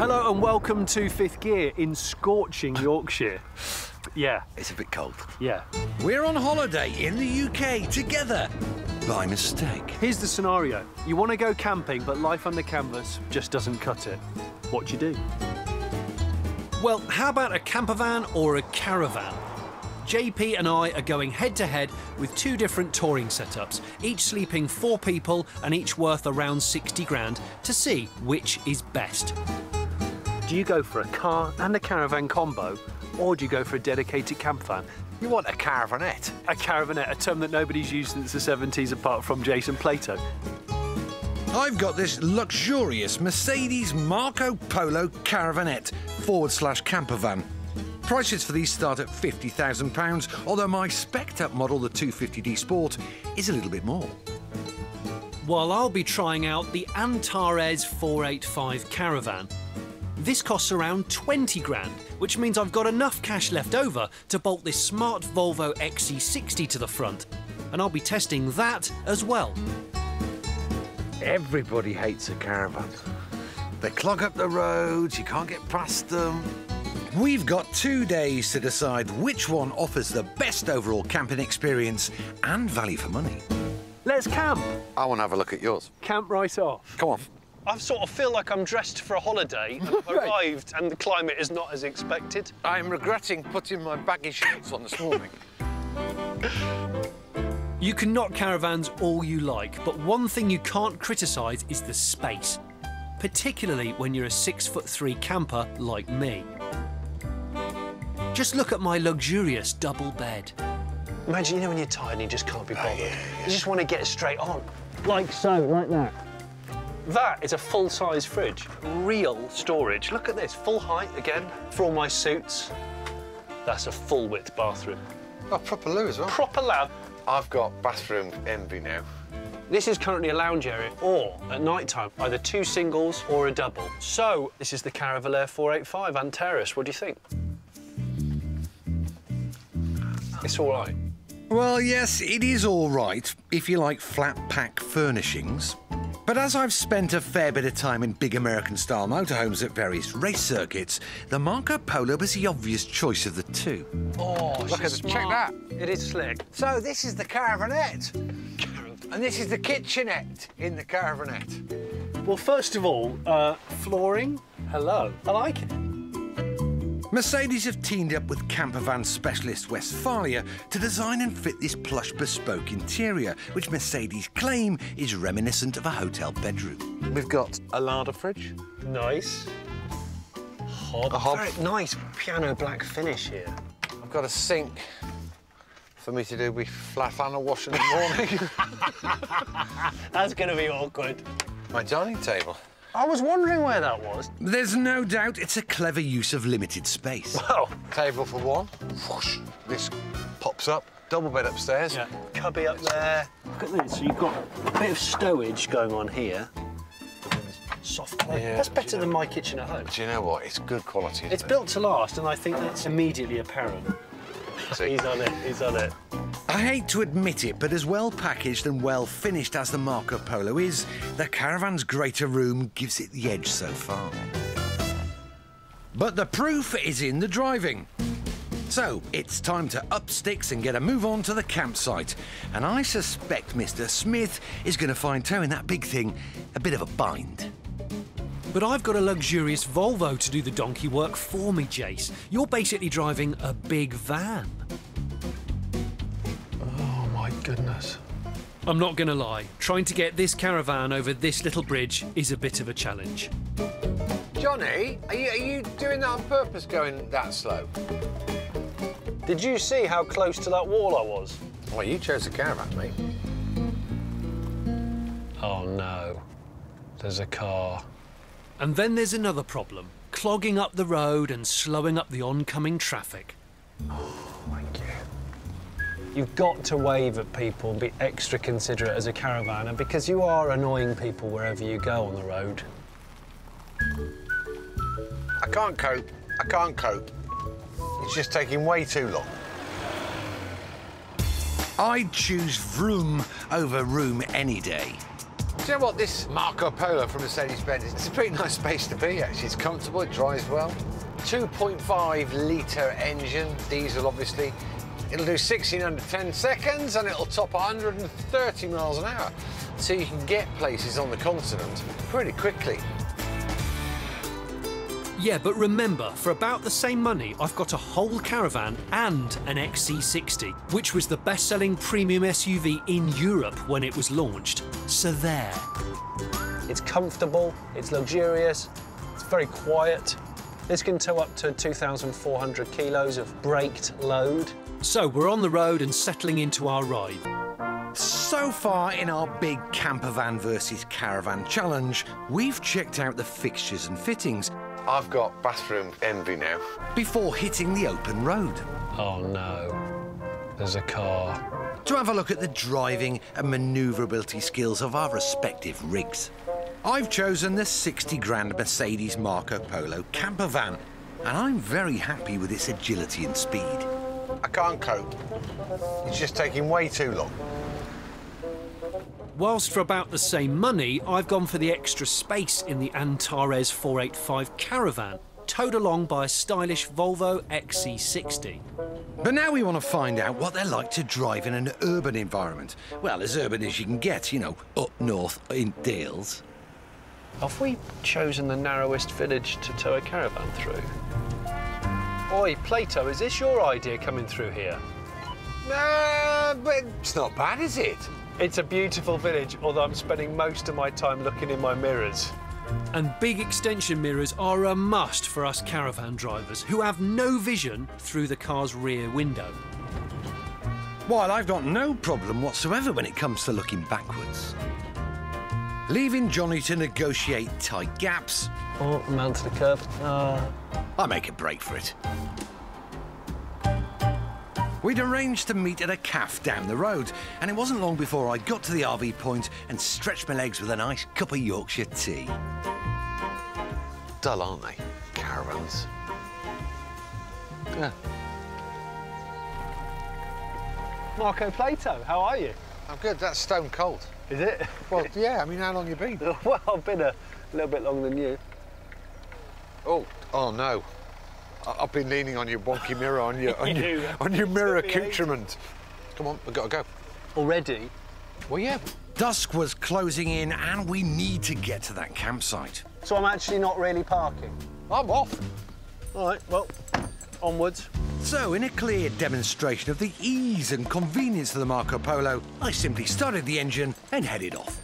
Hello and welcome to Fifth Gear in scorching Yorkshire. Yeah. It's a bit cold. Yeah. We're on holiday in the UK together. By mistake. Here's the scenario. You want to go camping, but life on the canvas just doesn't cut it. What do you do? Well, how about a camper van or a caravan? JP and I are going head-to-head with two different touring setups, each sleeping four people and each worth around 60 grand to see which is best. Do you go for a car and a caravan combo, or do you go for a dedicated camper van? You want a caravanette. A caravanette, a term that nobody's used since the 70s apart from Jason Plato. I've got this luxurious Mercedes Marco Polo caravanette, / camper van. Prices for these start at £50,000, although my spec'd-up model, the 250D Sport, is a little bit more. While I'll be trying out the Antares 485 caravan. This costs around 20 grand, which means I've got enough cash left over to bolt this smart Volvo XC60 to the front, and I'll be testing that as well. Everybody hates a caravan. They clog up the roads, you can't get past them. We've got 2 days to decide which one offers the best overall camping experience and value for money. Let's camp. I want to have a look at yours. Camp right off. Come on. I sort of feel like I'm dressed for a holiday, and I've arrived and the climate is not as expected. I'm regretting putting my baggy shorts on this morning. You can knock caravans all you like, but one thing you can't criticise is the space, particularly when you're a 6'3" camper like me. Just look at my luxurious double bed. Imagine, you know, when you're tired and you just can't be bothered. Oh, yeah, yeah. You just want to get straight on. Like so, like that. That is a full-size fridge, real storage. Look at this, full height again for all my suits. That's a full-width bathroom. Oh, proper loo as well. Proper lab. I've got bathroom envy now. This is currently a lounge area, or at night time, either two singles or a double. So this is the Caravelair 485 Antares. What do you think? It's all right. Well, yes, it is all right if you like flat-pack furnishings. But as I've spent a fair bit of time in big American-style motorhomes at various race circuits, the Marco Polo was the obvious choice of the two. Oh, look at check that. It is slick. So this is the caravanette, and this is the kitchenette in the caravanette. Well, first of all, flooring. Hello. I like it. Mercedes have teamed up with campervan specialist Westfalia to design and fit this plush bespoke interior, which Mercedes claim is reminiscent of a hotel bedroom. We've got a larder fridge. Nice. Hob. A hob. Very nice piano black finish here. I've got a sink for me to do with flat flannel wash in the morning. That's going to be awkward. My dining table. I was wondering where that was. There's no doubt it's a clever use of limited space. Wow. Table for one. Whoosh. This pops up. Double bed upstairs. Yeah. Cubby up there. Look at this. So you've got a bit of stowage going on here. Soft clothes. Yeah, that's better than my kitchen at home. Do you know what? It's good quality. It's built to last, and I think that's immediately apparent. He's on it. He's on it. I hate to admit it, but as well packaged and well finished as the Marco Polo is, the caravan's greater room gives it the edge so far. But the proof is in the driving. So it's time to up sticks and get a move on to the campsite. And I suspect Mr. Smith is going to find towing that big thing a bit of a bind. But I've got a luxurious Volvo to do the donkey work for me, Jace. You're basically driving a big van. Goodness. I'm not going to lie, trying to get this caravan over this little bridge is a bit of a challenge. Jonny, are you doing that on purpose, going that slow? Did you see how close to that wall I was? Well, you chose the caravan, mate. Oh, no. There's a car. And then there's another problem, clogging up the road and slowing up the oncoming traffic. You've got to wave at people and be extra considerate as a caravaner, because you are annoying people wherever you go on the road. I can't cope. I can't cope. It's just taking way too long. I'd choose vroom over room any day. Do you know what, this Marco Polo from Mercedes-Benz, it's a pretty nice space to be actually. It's comfortable, it drives well. 2.5 litre engine, diesel obviously. It'll do 16 under 10 seconds and it'll top 130 miles an hour. So you can get places on the continent pretty quickly. Yeah, but remember, for about the same money, I've got a whole caravan and an XC60, which was the best-selling premium SUV in Europe when it was launched. So there. It's comfortable, it's luxurious, it's very quiet. This can tow up to 2,400 kilos of braked load. So we're on the road and settling into our ride. So far in our big camper van versus caravan challenge, we've checked out the fixtures and fittings. I've got bathroom envy now. Before hitting the open road. Oh no, there's a car. To have a look at the driving and manoeuvrability skills of our respective rigs. I've chosen the 60 grand Mercedes Marco Polo camper van, and I'm very happy with its agility and speed. I can't cope. It's just taking way too long. Whilst for about the same money, I've gone for the extra space in the Antares 485 caravan, towed along by a stylish Volvo XC60. But now we want to find out what they're like to drive in an urban environment. Well, as urban as you can get, you know, up north in Dales. Have we chosen the narrowest village to tow a caravan through? Oi, Plato, is this your idea coming through here? But it's not bad, is it? It's a beautiful village, although I'm spending most of my time looking in my mirrors. And big extension mirrors are a must for us caravan drivers who have no vision through the car's rear window. While I've got no problem whatsoever when it comes to looking backwards. Leaving Jonny to negotiate tight gaps. Oh, I'm onto the curb. I make a break for it. We'd arranged to meet at a cafe down the road, and it wasn't long before I got to the RV point and stretched my legs with a nice cup of Yorkshire tea. Dull, aren't they? Caravans. Yeah. Marco Plato, how are you? I'm good. That's stone cold. Is it? Well, yeah. I mean, how long you been? Well, I've been a little bit longer than you. Oh no. I've been leaning on your wonky mirror, on your mirror accoutrement. Come on, we've got to go. Already? Well, yeah. Dusk was closing in, and we need to get to that campsite. So I'm actually not really parking? I'm off. All right, well, onwards. So, in a clear demonstration of the ease and convenience of the Marco Polo, I simply started the engine and headed off.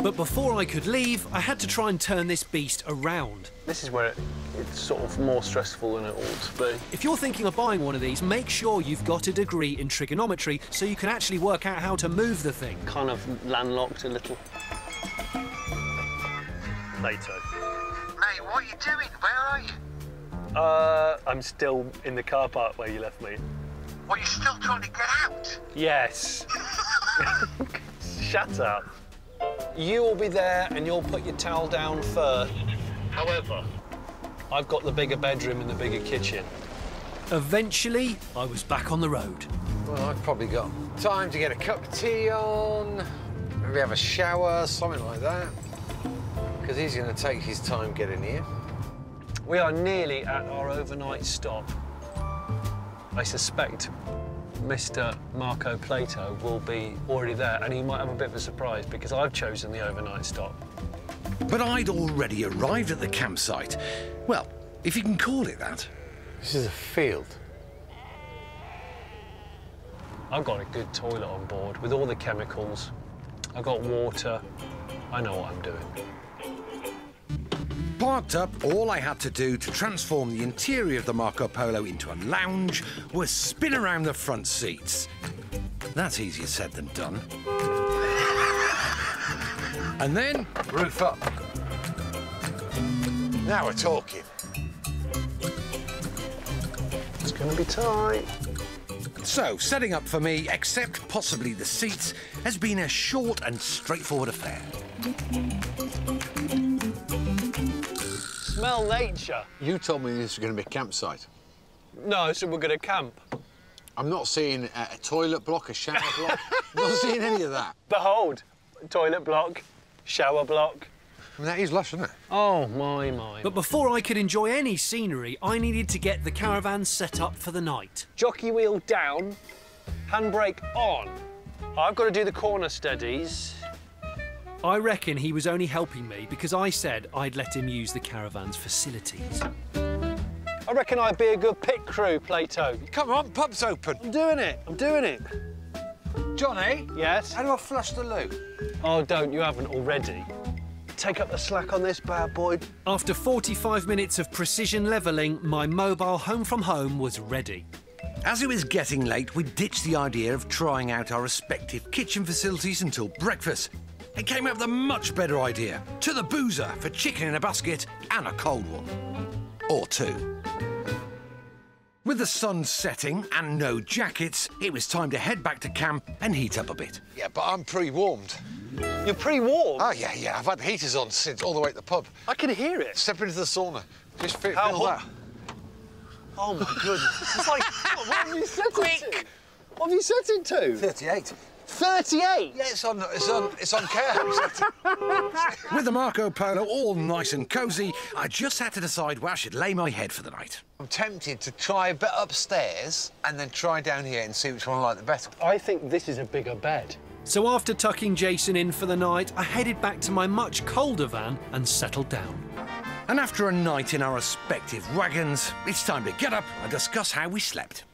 But before I could leave, I had to try and turn this beast around. This is where it's sort of more stressful than it ought to be. If you're thinking of buying one of these, make sure you've got a degree in trigonometry so you can actually work out how to move the thing. Kind of landlocked a little. Plato. Mate, what are you doing? Where are you? I'm still in the car park where you left me. Well, you're still trying to get out? Yes. Shut up. You will be there and you'll put your towel down first. However, I've got the bigger bedroom and the bigger kitchen. Eventually, I was back on the road. Well, I've probably got time to get a cup of tea on, maybe have a shower, something like that, because he's going to take his time getting here. We are nearly at our overnight stop. I suspect Mr. Marco Plato will be already there, and he might have a bit of a surprise because I've chosen the overnight stop. But I'd already arrived at the campsite. Well, if you can call it that. This is a field. I've got a good toilet on board with all the chemicals. I've got water. I know what I'm doing. Parked up, all I had to do to transform the interior of the Marco Polo into a lounge was spin around the front seats. That's easier said than done. And then, roof up. Now we're talking. It's going to be tight. So, setting up for me, except possibly the seats, has been a short and straightforward affair. Smell nature. You told me this was going to be a campsite. No, so we're going to camp. I'm not seeing a toilet block, a shower block. Not seeing any of that. Behold, toilet block. shower block. I mean, that is lush, isn't it? Oh, my. But before I could enjoy any scenery, I needed to get the caravan set up for the night. Jockey wheel down, handbrake on. I've got to do the corner steadies. I reckon he was only helping me because I said I'd let him use the caravan's facilities. I reckon I'd be a good pit crew, Plato. Come on, pub's open. I'm doing it. Johnny? Yes? How do I flush the loo? Oh, don't. You haven't already. Take up the slack on this bad boy. After 45 minutes of precision levelling, my mobile home from home was ready. As it was getting late, we ditched the idea of trying out our respective kitchen facilities until breakfast. It came up with a much better idea. To the boozer for chicken in a basket and a cold one. Or two. With the sun setting and no jackets, it was time to head back to camp and heat up a bit. Yeah, but I'm pre-warmed. You're pre-warmed? Oh, yeah. I've had the heaters on since all the way to the pub. I can hear it. Step into the sauna. Just fit all that. Oh, my goodness. It's like, what have you set it to? What have you set it to? 38. 38? Yeah, it's on camp. With the Marco Polo all nice and cosy, I just had to decide where I should lay my head for the night. I'm tempted to try a bit upstairs and then try down here and see which one I like the best. I think this is a bigger bed. So after tucking Jason in for the night, I headed back to my much colder van and settled down. And after a night in our respective wagons, it's time to get up and discuss how we slept.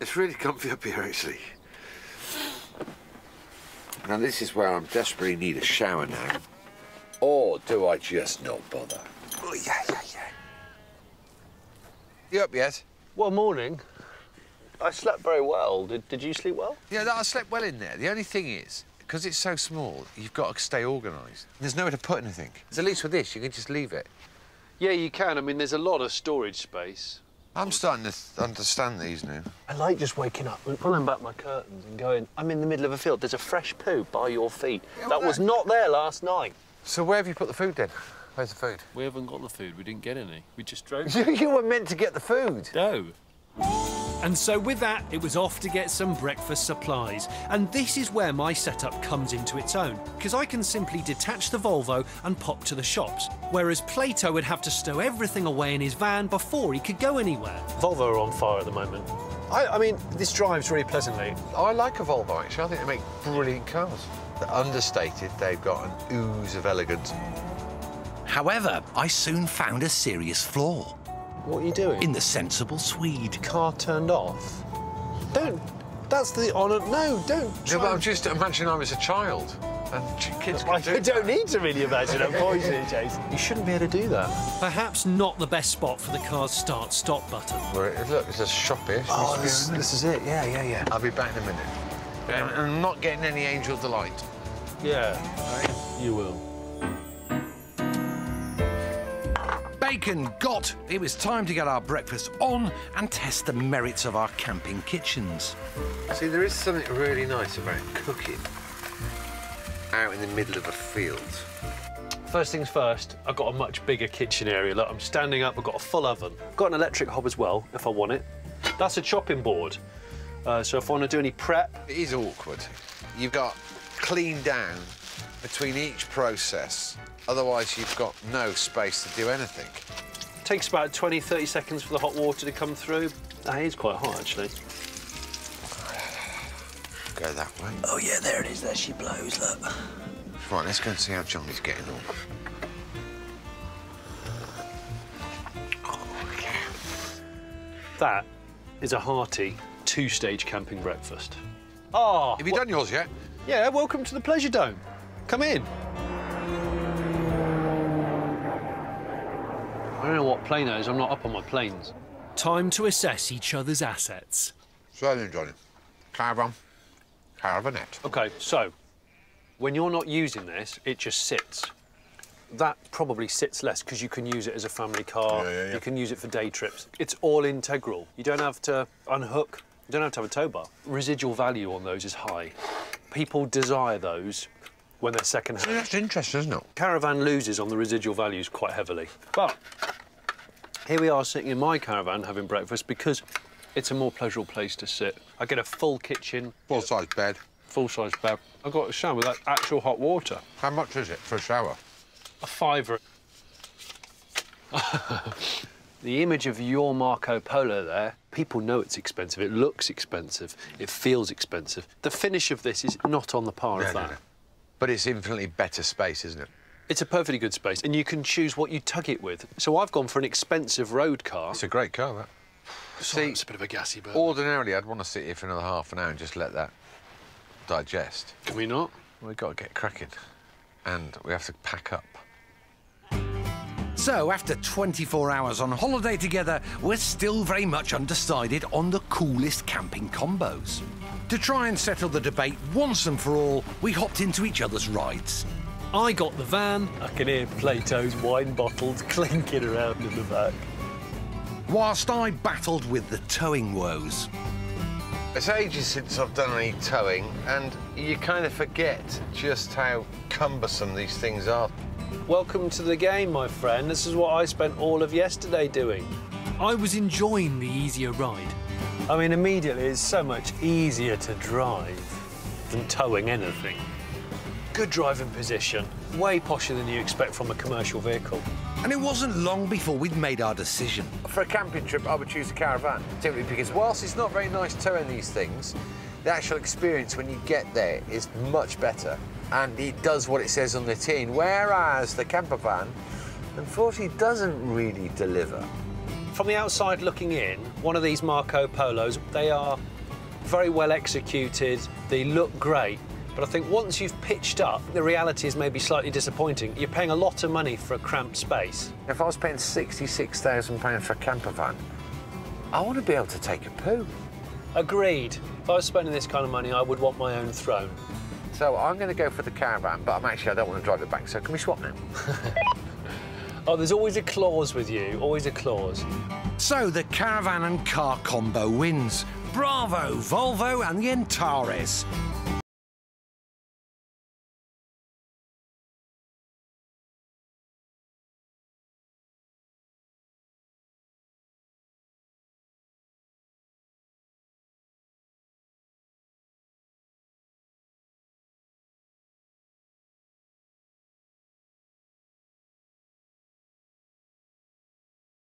It's really comfy up here, actually. Now, this is where I desperately need a shower now. Or do I just not bother? Oh, yeah. You up yet? Well, morning. I slept very well. Did you sleep well? Yeah, I slept well in there. The only thing is, because it's so small, you've got to stay organised. There's nowhere to put anything. So at least with this, you can just leave it. Yeah, you can. I mean, there's a lot of storage space. I'm starting to understand these now. I like just waking up and pulling back my curtains and going, I'm in the middle of a field, there's a fresh poo by your feet. Yeah, well, that was not there last night. So where have you put the food then? Where's the food? We haven't got the food, we didn't get any. We just drove. You were meant to get the food. No. And so with that, it was off to get some breakfast supplies. And this is where my setup comes into its own, because I can simply detach the Volvo and pop to the shops, whereas Plato would have to stow everything away in his van before he could go anywhere. Volvo are on fire at the moment. I mean, this drives really pleasantly. I like a Volvo, actually. I think they make brilliant cars. They're understated. They've got an ooze of elegance. However, I soon found a serious flaw. What are you doing? In the sensible Swede. Car turned off. Don't. That's the honour. No, don't. Try. No, but I'm just imagine I was a child. And kids can do that. Don't need to really imagine. I'm poisoning, Jason. You shouldn't be able to do that. Perhaps not the best spot for the car's start-stop button. Well, look, it's a shoppish. Oh, this is it. Yeah. I'll be back in a minute. I'm not getting any Angel Delight. Yeah. You will. Bacon got! It was time to get our breakfast on and test the merits of our camping kitchens. See, there is something really nice about cooking out in the middle of a field. First things first, I've got a much bigger kitchen area. Look, I'm standing up, I've got a full oven. I've got an electric hob as well, if I want it. That's a chopping board. So if I want to do any prep... It is awkward. You've got clean down between each process. Otherwise, you've got no space to do anything. It takes about 20, 30 seconds for the hot water to come through. That is quite hot, actually. Go that way. Oh, yeah, there it is. There she blows, look. Right, let's go and see how Johnny's getting on. Oh, yeah. That is a hearty two-stage camping breakfast. Ah! Oh, have you done yours yet? Yeah, welcome to the Pleasure Dome. Come in. I don't know what plane that is. I'm not up on my planes. Time to assess each other's assets. So then, Johnny, caravan, caravanette. OK, so, when you're not using this, it just sits. That probably sits less, because you can use it as a family car. Yeah. You can use it for day trips. It's all integral. You don't have to unhook. You don't have to have a tow bar. Residual value on those is high. People desire those when they're second-hand. So that's interesting, isn't it? Caravan loses on the residual values quite heavily. But here we are sitting in my caravan having breakfast because it's a more pleasurable place to sit. I get a full kitchen. Full-size bed. full-size bath. I got a shower with like, actual hot water. How much is it for a shower? A fiver. The image of your Marco Polo there, people know it's expensive. It looks expensive. It feels expensive. The finish of this is not on the par of that. No. But it's infinitely better space, isn't it? It's a perfectly good space, and you can choose what you tug it with. So I've gone for an expensive road car. It's a great car, that. See, it's a bit of a gassy burn. Ordinarily, I'd want to sit here for another half an hour and just let that digest. Can we not? We've got to get cracking, and we have to pack up. So, after 24 hours on holiday together, we're still very much undecided on the coolest camping combos. To try and settle the debate once and for all, we hopped into each other's rides. I got the van. I can hear Plato's wine bottles clinking around in the back. Whilst I battled with the towing woes. It's ages since I've done any towing, and you kind of forget just how cumbersome these things are. Welcome to the game, my friend. This is what I spent all of yesterday doing. I was enjoying the easier ride. I mean, immediately, it's so much easier to drive than towing anything. Good driving position, way posher than you expect from a commercial vehicle. And it wasn't long before we'd made our decision. For a camping trip, I would choose a caravan, simply because whilst it's not very nice towing these things, the actual experience when you get there is much better, and it does what it says on the tin, whereas the camper van, unfortunately, doesn't really deliver. From the outside looking in, one of these Marco Polos, they are very well executed, they look great, but I think once you've pitched up, the reality is maybe slightly disappointing. You're paying a lot of money for a cramped space. If I was paying £66,000 for a camper van, I want to be able to take a poo. Agreed. If I was spending this kind of money, I would want my own throne. So I'm going to go for the caravan, but I don't want to drive it back, so can we swap now? Oh, there's always a clause with you, always a clause. So the caravan and car combo wins. Bravo, Volvo and the Antares.